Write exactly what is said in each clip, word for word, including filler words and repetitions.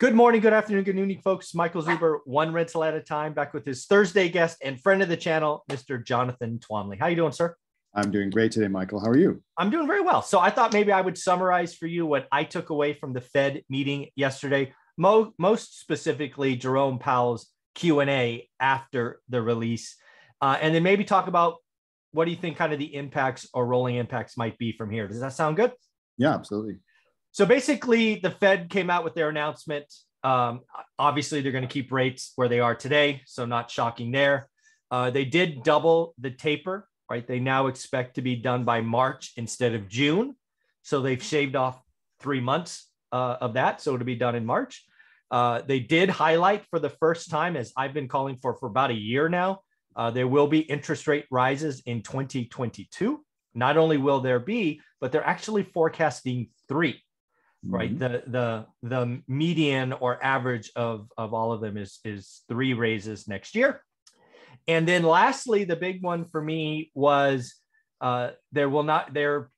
Good morning, good afternoon, good evening, folks. Michael Zuber, One Rental at a Time, back with his Thursday guest and friend of the channel, Mister Jonathan Twamley. How you doing, sir? I'm doing great today, Michael. How are you? I'm doing very well. So I thought maybe I would summarize for you what I took away from the Fed meeting yesterday, mo most specifically Jerome Powell's Q and A after the release, uh, and then maybe talk about what do you think kind of the impacts or rolling impacts might be from here. Does that sound good? Yeah, absolutely. So basically, the Fed came out with their announcement. Um, obviously, they're going to keep rates where they are today, so not shocking there. Uh, they did double the taper, right? They now expect to be done by March instead of June. So they've shaved off three months uh, of that, so it'll be done in March. Uh, they did highlight for the first time, as I've been calling for for about a year now, uh, there will be interest rate rises in twenty twenty-two. Not only will there be, but they're actually forecasting three. Right. Mm-hmm. The, the, the median or average of, of all of them is, is three raises next year. And then lastly, the big one for me was uh, there will not, there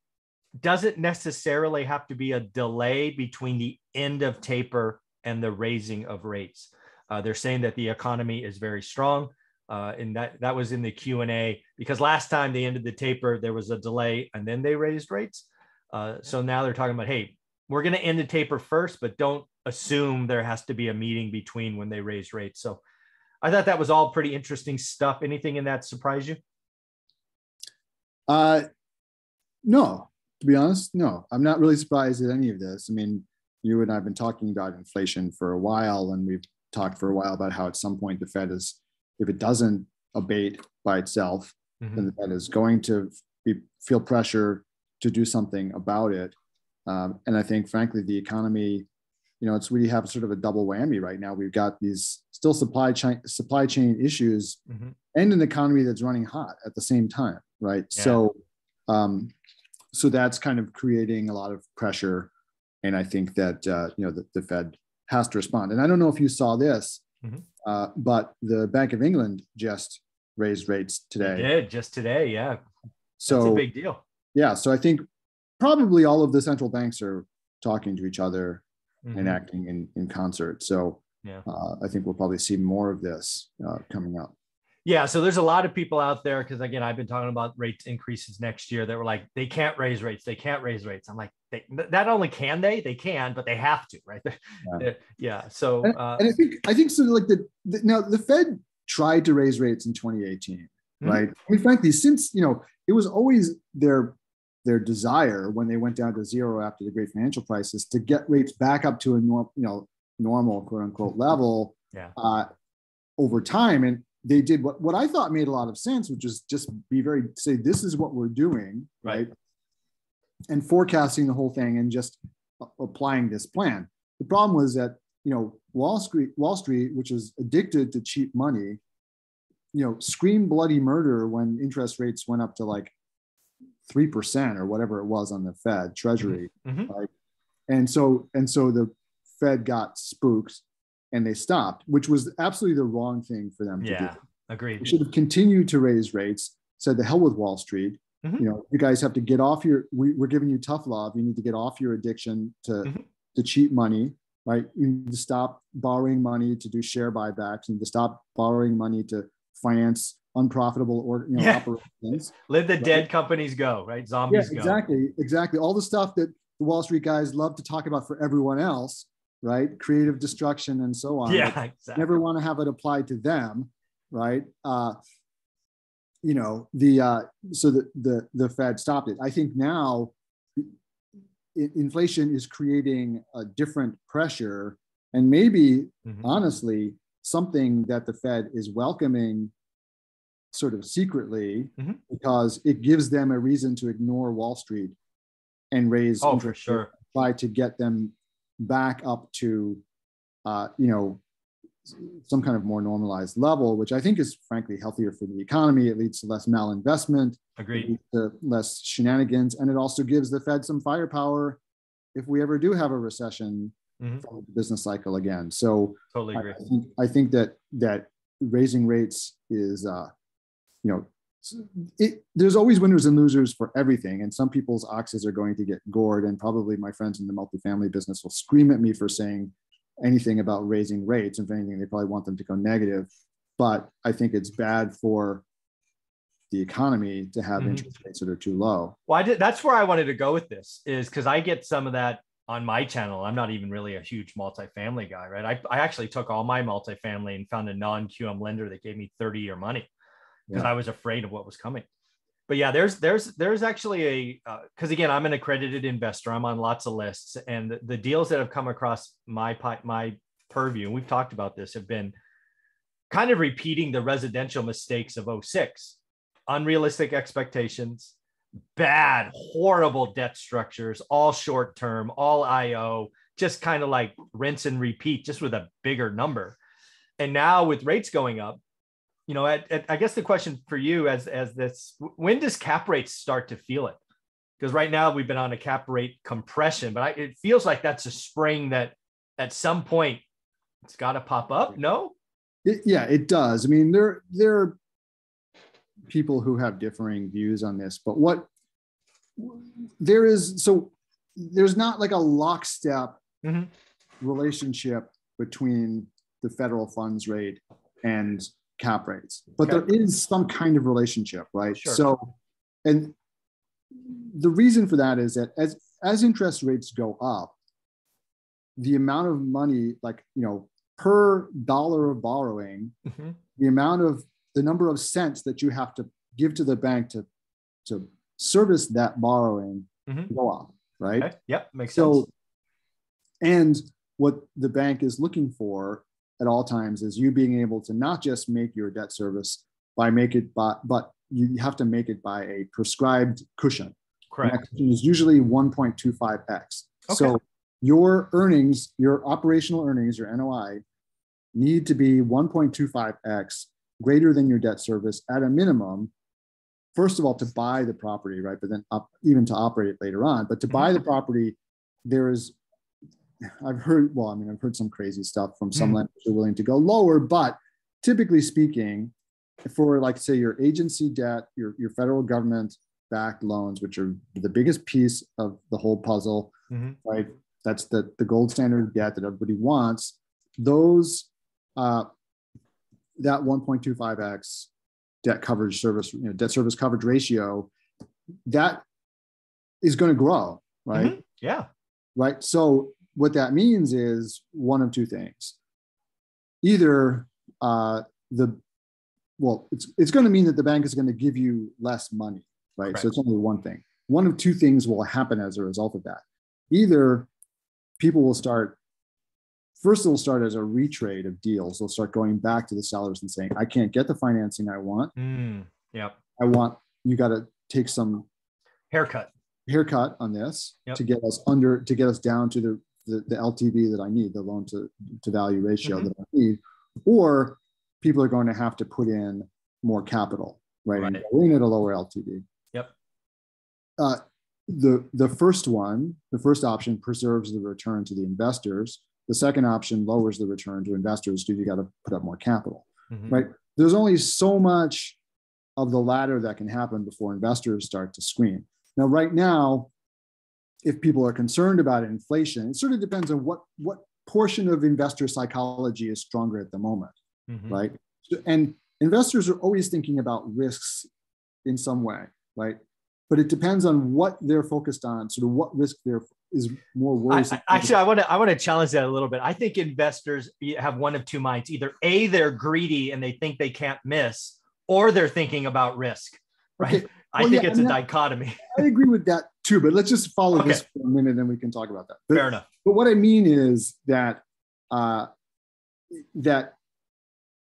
doesn't necessarily have to be a delay between the end of taper and the raising of rates. Uh, they're saying that the economy is very strong. Uh, and that, that was in the Q and A, because last time they ended the taper, there was a delay and then they raised rates. Uh, so now they're talking about, hey, we're going to end the taper first, but don't assume there has to be a meeting between when they raise rates. So I thought that was all pretty interesting stuff. Anything in that surprise you? Uh, no, to be honest, no. I'm not really surprised at any of this. I mean, you and I have been talking about inflation for a while, and we've talked for a while about how at some point the Fed is, if it doesn't abate by itself, mm-hmm. then the Fed is going to be, feel pressure to do something about it. Um, and I think, frankly, the economy, you know, it's we have sort of a double whammy right now. We've got these still supply chain supply chain issues, mm-hmm. and an economy that's running hot at the same time, right? Yeah. So, um, so that's kind of creating a lot of pressure, and I think that uh, you know the, the Fed has to respond. And I don't know if you saw this, mm-hmm. uh, but the Bank of England just raised rates today. They did just today, yeah. So that's a big deal. Yeah, so I think. Probably all of the central banks are talking to each other, mm-hmm. and acting in, in concert. So yeah. uh, I think we'll probably see more of this uh, coming up. Yeah. So there's a lot of people out there, because again, I've been talking about rate increases next year that were like, they can't raise rates. They can't raise rates. I'm like, they, not only can they, they can, but they have to, right? They're, yeah. They're, yeah. So, and, uh, and I think, I think so like the, the, now the Fed tried to raise rates in twenty eighteen, mm-hmm. right? I mean, frankly, since, you know, it was always their their desire when they went down to zero after the great financial crisis to get rates back up to a norm, you know, normal quote unquote level, yeah. uh, over time. And they did what, what I thought made a lot of sense, which is just be very, say, this is what we're doing, right? right? And forecasting the whole thing and just applying this plan. The problem was that, you know, Wall Street, Wall Street, which is addicted to cheap money, you know, screamed bloody murder when interest rates went up to like three percent or whatever it was on the Fed Treasury. Mm-hmm. right? And so and so the Fed got spooked and they stopped, which was absolutely the wrong thing for them yeah, to do. Yeah, agreed. They should have continued to raise rates, said the hell with Wall Street. Mm-hmm. You know, you guys have to get off your, we, we're giving you tough love. You need to get off your addiction to, mm-hmm. to cheap money, right? You need to stop borrowing money to do share buybacks. You need to stop borrowing money to finance unprofitable or you know yeah. operations. Let the right? dead companies go, right? Zombies yeah, exactly, go. Exactly. All the stuff that the Wall Street guys love to talk about for everyone else, right? Creative destruction and so on. Yeah, exactly. Never want to have it applied to them, right? Uh, you know, the uh, so the, the the Fed stopped it. I think now inflation is creating a different pressure, and maybe mm-hmm. honestly something that the Fed is welcoming sort of secretly, mm-hmm. because it gives them a reason to ignore Wall Street and raise oh, interest for sure. try to get them back up to, uh, you know, some kind of more normalized level, which I think is frankly healthier for the economy. It leads to less malinvestment, agreed, it leads to less shenanigans, and it also gives the Fed some firepower if we ever do have a recession, mm-hmm. from the business cycle again. So totally agree. I, I, think, I think that that raising rates is. Uh, You know, it, there's always winners and losers for everything. And some people's oxes are going to get gored. And probably my friends in the multifamily business will scream at me for saying anything about raising rates. If anything, they probably want them to go negative. But I think it's bad for the economy to have mm-hmm. interest rates that are too low. Well, I did, that's where I wanted to go with this, is because I get some of that on my channel. I'm not even really a huge multifamily guy, right? I, I actually took all my multifamily and found a non-Q M lender that gave me thirty year money because yeah. I was afraid of what was coming. But yeah, there's there's there's actually a, because uh, again, I'm an accredited investor. I'm on lots of lists, and the, the deals that have come across my my purview, and we've talked about this, have been kind of repeating the residential mistakes of oh six. Unrealistic expectations, bad, horrible debt structures, all short-term, all I O, just kind of like rinse and repeat, just with a bigger number. And now with rates going up, you know, at, at, I guess the question for you as, as this, when does cap rates start to feel it? Because right now we've been on a cap rate compression, but I, it feels like that's a spring that at some point it's got to pop up, no? It, yeah, it does. I mean, there, there are people who have differing views on this, but what there is, so there's not like a lockstep mm-hmm. relationship between the federal funds rate and cap rates, but okay. there is some kind of relationship, right? Sure. So, and the reason for that is that as, as interest rates go up, the amount of money, like, you know, per dollar of borrowing, mm-hmm. the amount of the number of cents that you have to give to the bank to, to service that borrowing mm-hmm. go up, right? Okay. Yep, makes so, sense. And what the bank is looking for at all times is you being able to not just make your debt service by make it by, but you have to make it by a prescribed cushion. Correct. And that cushion is usually one point two five x. Okay. So your earnings, your operational earnings, your N O I, need to be one point two five x greater than your debt service at a minimum, first of all, to buy the property, right? But then up, even to operate it later on. But to mm-hmm. buy the property, there is, I've heard, well, I mean, I've heard some crazy stuff from some mm-hmm. lenders who are willing to go lower, but typically speaking, for like, say, your agency debt, your, your federal government-backed loans, which are the biggest piece of the whole puzzle, mm-hmm. right? That's the, the gold standard debt that everybody wants. Those, uh, that one point two five x debt coverage service, you know, debt service coverage ratio, that is going to grow, right? Mm-hmm. Yeah. Right. So what that means is one of two things. Either uh, the, well, it's, it's going to mean that the bank is going to give you less money, right? Correct. So it's only one thing. One of two things will happen as a result of that. Either people will start, first, it'll start as a retrade of deals. They'll start going back to the sellers and saying, I can't get the financing I want. Mm, yep. I want, you got to take some haircut haircut on this yep. to get us under, to get us down to the, the, the L T V that I need, the loan to, to value ratio mm-hmm. that I need. Or people are going to have to put in more capital, right? right. And go in at a lower L T V. Yep. Uh, the, the first one, the first option preserves the return to the investors. The second option lowers the return to investors because you got to put up more capital, mm-hmm. right? There's only so much of the latter that can happen before investors start to scream. Now, right now, if people are concerned about inflation, it sort of depends on what, what portion of investor psychology is stronger at the moment, mm-hmm. right? And investors are always thinking about risks in some way, right? But it depends on what they're focused on, sort of what risk they're is more worrisome. I, actually, I want to I want to challenge that a little bit. I think investors have one of two minds: either A, they're greedy and they think they can't miss, or they're thinking about risk. Right? Okay. Well, I think yeah, it's I mean, a dichotomy. I agree with that too, but let's just follow okay. this for a minute, and we can talk about that. But, fair enough. But what I mean is that uh, that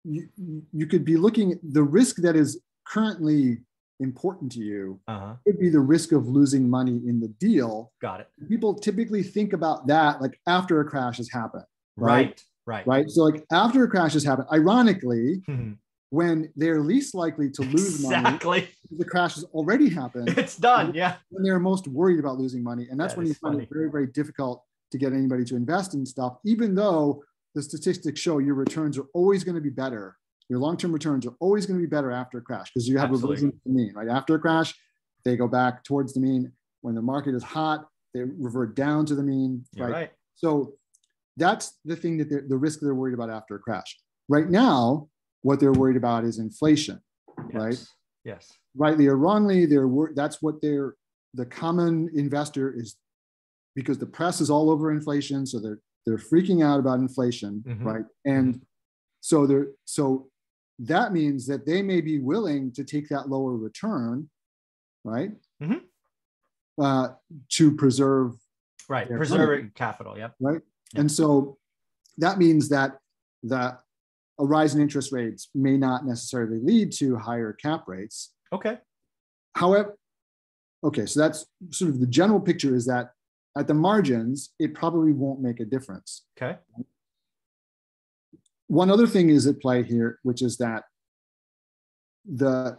you, you could be looking at the risk that is currently important to you uh-huh. could be the risk of losing money in the deal. Got it. People typically think about that like after a crash has happened. Right. Right. Right. right? So like after a crash has happened, ironically, mm-hmm. when they're least likely to lose exactly. money, the crash has already happened. It's done. When, yeah. When they're most worried about losing money. And that's that when you find funny. It very, very difficult to get anybody to invest in stuff, even though the statistics show your returns are always going to be better. Your long-term returns are always going to be better after a crash because you have Absolutely. Reversion to the mean, right? After a crash, they go back towards the mean. When the market is hot, they revert down to the mean, right? right? So That's the thing that the risk they're worried about after a crash. Right now, what they're worried about is inflation, yes. right? Yes. Rightly or wrongly, they're wor- that's what they're, the common investor is, because the press is all over inflation, so they're they're freaking out about inflation, mm-hmm. right? And mm-hmm. so they're so that means that they may be willing to take that lower return, right? Mm-hmm. uh, to preserve right preserving capital, yep. Right, yep. And so that means that that a rise in interest rates may not necessarily lead to higher cap rates. Okay. However, okay, so that's sort of the general picture is that at the margins, it probably won't make a difference. Okay. One other thing is at play here, which is that the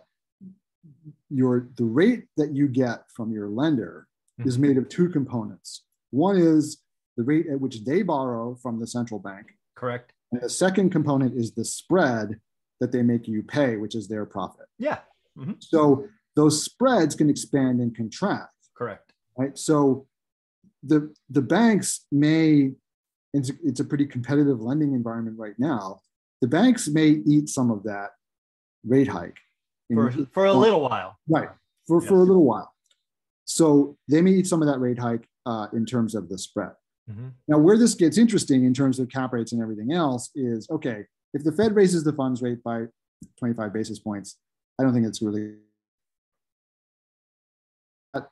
your the rate that you get from your lender mm-hmm. is made of two components. One is the rate at which they borrow from the central bank. Correct. And the second component is the spread that they make you pay, which is their profit. Yeah. Mm-hmm. So those spreads can expand and contract. Correct. Right. So the the banks may, it's, it's a pretty competitive lending environment right now. The banks may eat some of that rate hike in, for, for a little while. Right. For, yes. for a little while. So they may eat some of that rate hike uh, in terms of the spread. Mm-hmm. Now, where this gets interesting in terms of cap rates and everything else is, okay, if the Fed raises the funds rate by twenty-five basis points, I don't think it's really. But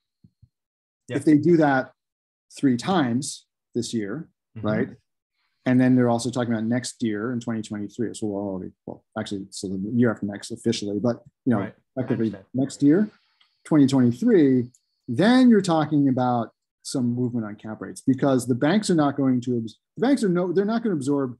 yeah. If they do that three times this year, mm-hmm. right? And then they're also talking about next year in twenty twenty-three. So we'll already, well, actually, so the year after next officially, but you know, right. effectively next year, twenty twenty-three, then you're talking about some movement on cap rates because the banks are not going to, the banks are no, they're not going to absorb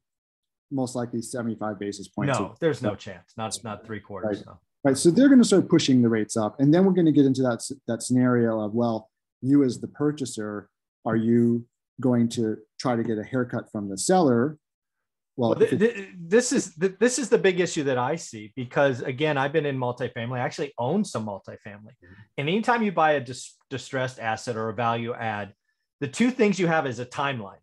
most likely seventy-five basis points. No, there's no chance. Not, not three quarters. Right. No. Right. So they're going to start pushing the rates up. And then we're going to get into that, that scenario of, well, you as the purchaser, are you going to try to get a haircut from the seller? Well, well th- th- this is, th- this is the big issue that I see, because again, I've been in multifamily. I actually own some multifamily. And anytime you buy a dis- distressed asset or a value add, the two things you have is a timeline,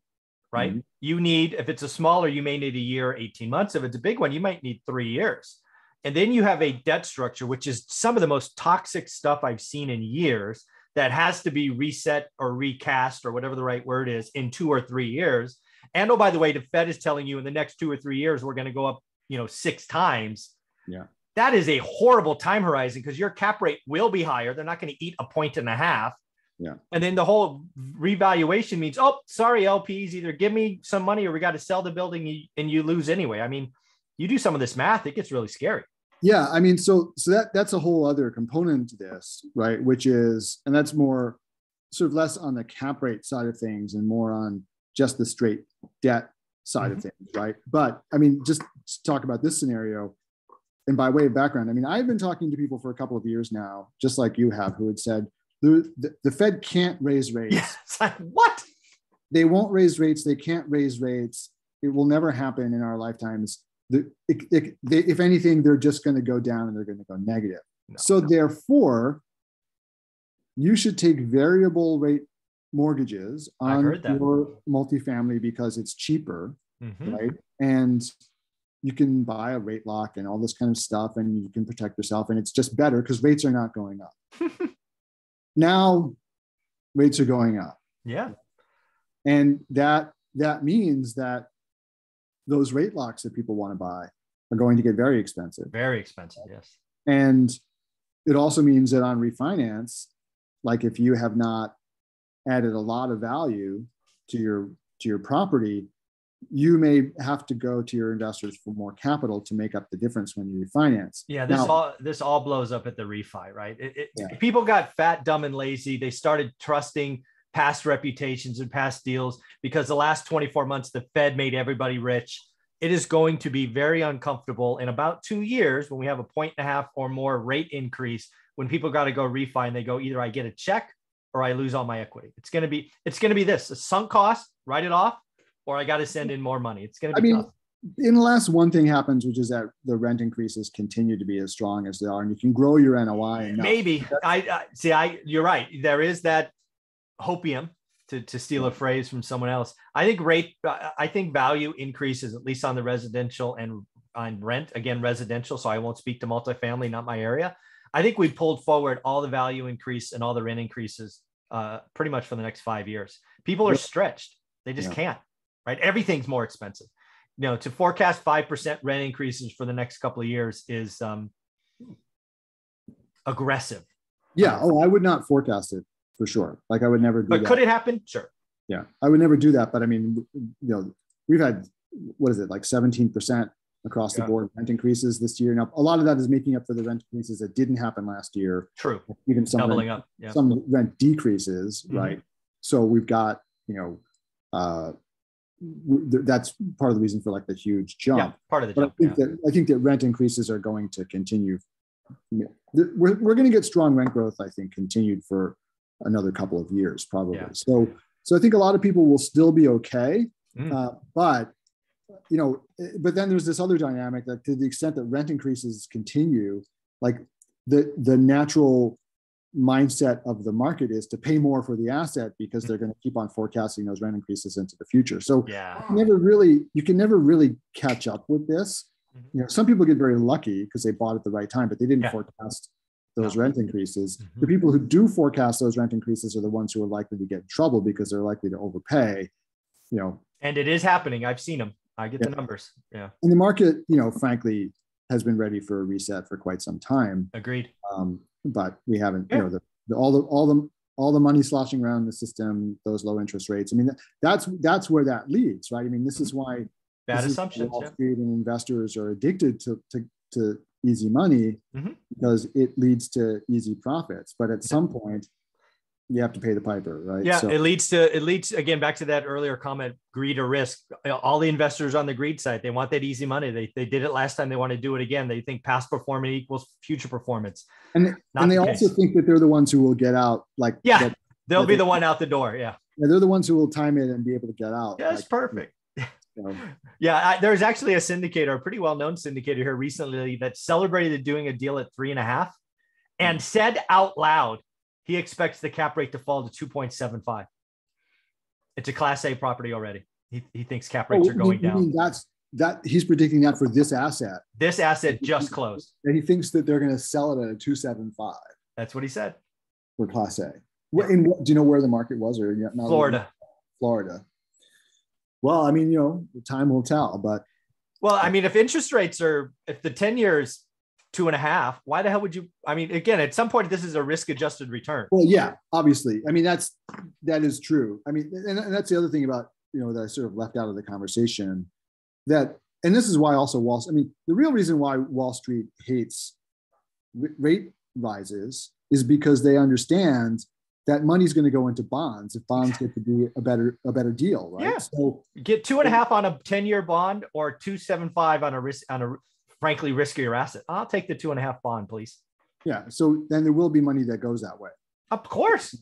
right? Mm-hmm. You need, if it's a smaller, you may need a year, eighteen months. If it's a big one, you might need three years. And then you have a debt structure, which is some of the most toxic stuff I've seen in years that has to be reset or recast or whatever the right word is in two or three years. And oh, by the way, the Fed is telling you in the next two or three years, we're going to go up, you know, six times. Yeah. That is a horrible time horizon because your cap rate will be higher. They're not going to eat a point and a half. Yeah. And then the whole revaluation means, oh, sorry, L Ps, either give me some money or we got to sell the building and you lose anyway. I mean, you do some of this math, it gets really scary. Yeah, I mean, so so that that's a whole other component to this, right? Which is, and that's more sort of less on the cap rate side of things and more on just the straight debt side mm-hmm. of things, right? But I mean, just to talk about this scenario, and by way of background, I mean, I've been talking to people for a couple of years now, just like you have, who had said, the, the, the Fed can't raise rates. Yeah, it's like, what? They won't raise rates. They can't raise rates. It will never happen in our lifetimes. The, it, it, they, if anything, they're just going to go down and they're going to go negative. No, so no. Therefore, you should take variable rate mortgages on your multifamily because it's cheaper, mm-hmm. right? And you can buy a rate lock and all this kind of stuff and you can protect yourself. And it's just better because rates are not going up. Now, rates are going up. Yeah. And that that means that those rate locks that people want to buy are going to get very expensive. Very expensive, yes. And it also means that on refinance, like if you have not added a lot of value to your to your property, you may have to go to your investors for more capital to make up the difference when you refinance. Yeah, this now, all this all blows up at the refi, right? It, it, yeah. People got fat, dumb, and lazy. They started trusting past reputations and past deals because the last twenty-four months, the Fed made everybody rich. It is going to be very uncomfortable in about two years when we have a point and a half or more rate increase, when people got to go refi and they go, either I get a check or I lose all my equity. It's going to be, it's going to be this, a sunk cost, write it off, or I got to send in more money. It's going to be I mean, tough. Unless one thing happens, which is that the rent increases continue to be as strong as they are, and you can grow your N O I. Enough. Maybe I, I see. I you're right. There is that hopium to, to steal a phrase from someone else. I think rate, I think value increases, at least on the residential and on rent, again, residential. So I won't speak to multifamily, not my area. I think we pulled forward all the value increase and all the rent increases uh, pretty much for the next five years. People are stretched. They just yeah. can't, right? Everything's more expensive. You know, to forecast five percent rent increases for the next couple of years is um, aggressive. Yeah. Oh, I would not forecast it for sure. Like I would never do but that. But could it happen? Sure. Yeah. I would never do that. But I mean, you know, we've had, what is it? Like seventeen percent across yeah. the board rent increases this year. Now, a lot of that is making up for the rent increases that didn't happen last year. True. Even some, doubling rent, up. Yeah. some rent decreases, mm-hmm. right? So we've got, you know, uh, that's part of the reason for like the huge jump. Yeah, part of the but jump. I think, yeah. that, I think that rent increases are going to continue. We're, we're going to get strong rent growth, I think, continued for another couple of years, probably. Yeah. So, so I think a lot of people will still be okay. Mm. Uh, but, you know, but then there's this other dynamic that to the extent that rent increases continue, like the, the natural mindset of the market is to pay more for the asset because they're going to keep on forecasting those rent increases into the future. So yeah. you never really, you can never really catch up with this. You know, some people get very lucky because they bought at the right time, but they didn't yeah. forecast those no. rent increases. Mm-hmm. The people who do forecast those rent increases are the ones who are likely to get in trouble because they're likely to overpay, you know. And it is happening. I've seen them. I get yeah. the numbers. Yeah. And the market, you know, frankly, has been ready for a reset for quite some time. Agreed. Um, but we haven't, yeah. you know, the, the, all the, all the, all the money sloshing around the system, those low interest rates. I mean, that's, that's where that leads, right? I mean, this is why bad assumptions. Wall Street yeah. and investors are addicted to, to, to easy money mm-hmm. because it leads to easy profits. But at some point, you have to pay the piper, right? Yeah, so. it leads to, it leads, again, back to that earlier comment, greed or risk. All the investors on the greed side, they want that easy money. They, they did it last time. They want to do it again. They think past performance equals future performance. And, and they the also case. think that they're the ones who will get out. Like Yeah, that, they'll that be they, the one out the door, yeah. yeah. They're the ones who will time it and be able to get out. Yeah, that's like, perfect. So. Yeah, I, there's actually a syndicator, a pretty well-known syndicator here recently that celebrated doing a deal at three and a half and mm-hmm. said out loud, he expects the cap rate to fall to two point seven five. It's a class A property already. He, he thinks cap rates oh, are going down. Mean that's that he's predicting that for this asset. This asset just he, closed. And he thinks that they're going to sell it at a two seventy-five. That's what he said. For class A. Yeah. In, do you know where the market was? Or not Florida. Florida. Well, I mean, you know, time will tell, but. Well, I mean, if interest rates are, if the ten years two and a half, why the hell would you, I mean, again, at some point, this is a risk adjusted return. Well, yeah, obviously. I mean, that's, that is true. I mean, and, and that's the other thing about, you know, that I sort of left out of the conversation that, and this is why also Wall, I mean, the real reason why Wall Street hates rate rises is because they understand that money's going to go into bonds if bonds get to be a better a better deal, right? Yeah. So get two and a half on a ten-year bond or two seven five on a risk on a frankly riskier asset. I'll take the two and a half bond, please. Yeah. So then there will be money that goes that way. Of course.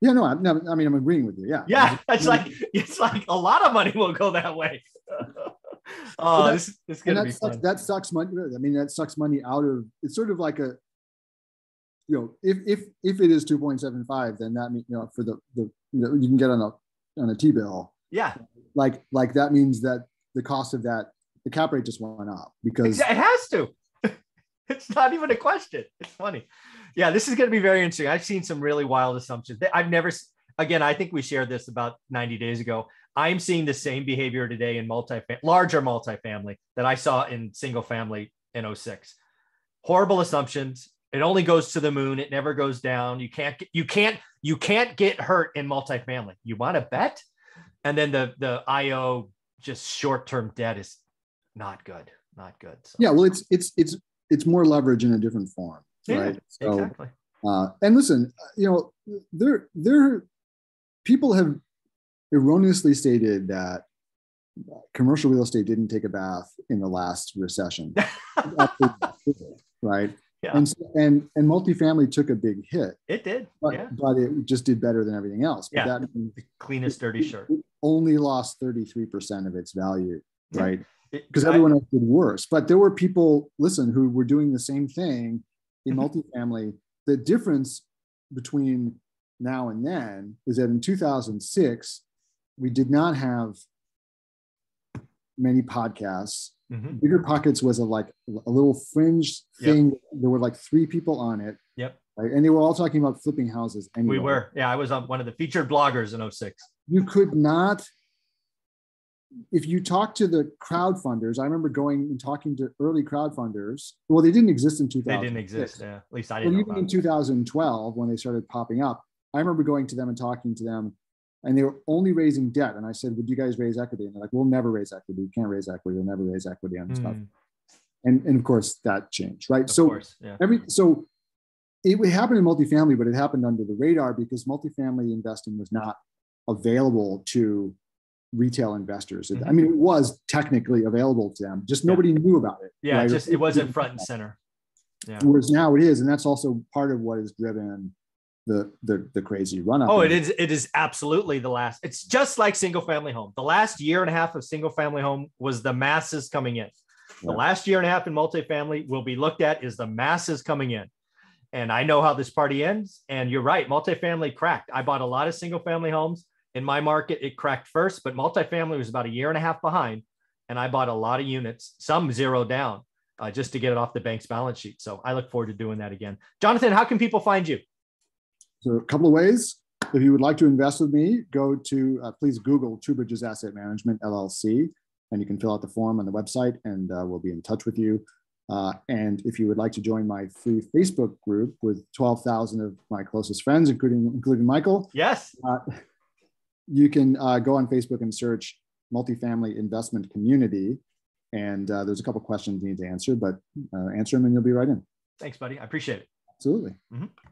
Yeah. No. I'm, I mean, I'm agreeing with you. Yeah. Yeah. It's like it's like a lot of money will go that way. Oh, so this this gonna be fun. That sucks money. I mean, that sucks money out of. It's sort of like a. You know, if if if it is two point seven five, then that means, you know, for the, the you know, you can get on a on a T-bill. Yeah. Like like that means that the cost of that, the cap rate just went up because it has to. It's not even a question. It's funny. Yeah, this is going to be very interesting. I've seen some really wild assumptions. I've never, again, I think we shared this about ninety days ago. I'm seeing the same behavior today in multifamily, larger multifamily that I saw in single family in oh six. Horrible assumptions. It only goes to the moon. It never goes down. You can't get, you can't, you can't get hurt in multifamily. You want to bet? And then the, the I O just short-term debt is not good, not good. So. Yeah. Well, it's, it's, it's, it's more leverage in a different form. Yeah, right? So, exactly. Uh, and listen, you know, there, there, people have erroneously stated that commercial real estate didn't take a bath in the last recession. Right. Yeah. And, and and multifamily took a big hit. It did, but, yeah. but it just did better than everything else. But yeah, that the cleanest, dirty it, shirt. It only lost thirty-three percent of its value, right? Because everyone else did worse. But there were people, listen, who were doing the same thing in multifamily. The difference between now and then is that in two thousand six, we did not have many podcasts. Mm-hmm. BiggerPockets was a like a little fringe thing. Yep. There were like three people on it. Yep. Right? And they were all talking about flipping houses. Anyway. We were. Yeah, I was on one of the featured bloggers in oh six. You could not, if you talk to the crowd funders, I remember going and talking to early crowd funders. Well, they didn't exist in two thousand. They didn't exist. Yeah. At least I didn't. But know even in two thousand twelve, when they started popping up, I remember going to them and talking to them. And they were only raising debt. And I said, would you guys raise equity? And they're like, we'll never raise equity. We can't raise equity. We'll never raise equity on this mm. stuff. And, and of course, that changed, right? Of so course, yeah. every so it would happen in multifamily, but it happened under the radar because multifamily investing was not available to retail investors. Mm-hmm. I mean, it was technically available to them. Just nobody yeah. knew about it. Yeah, right? just it wasn't front and center. Yeah. Whereas now it is. And that's also part of what has driven The, the the crazy run up. Oh, it is it is absolutely the last. It's just like single family home. The last year and a half of single family home was the masses coming in. The yeah. last year and a half in multifamily will be looked at is the masses coming in. And I know how this party ends. And you're right, multifamily cracked. I bought a lot of single family homes in my market. It cracked first, but multifamily was about a year and a half behind. And I bought a lot of units, some zero down, uh, just to get it off the bank's balance sheet. So I look forward to doing that again. Jonathan, how can people find you? So a couple of ways. If you would like to invest with me, go to, uh, please Google Two Bridges Asset Management, L L C, and you can fill out the form on the website and uh, we'll be in touch with you. Uh, and if you would like to join my free Facebook group with twelve thousand of my closest friends, including, including Michael. Yes. Uh, you can uh, go on Facebook and search Multifamily Investment Community. And uh, there's a couple of questions you need to answer, but uh, answer them and you'll be right in. Thanks, buddy. I appreciate it. Absolutely. Mm-hmm.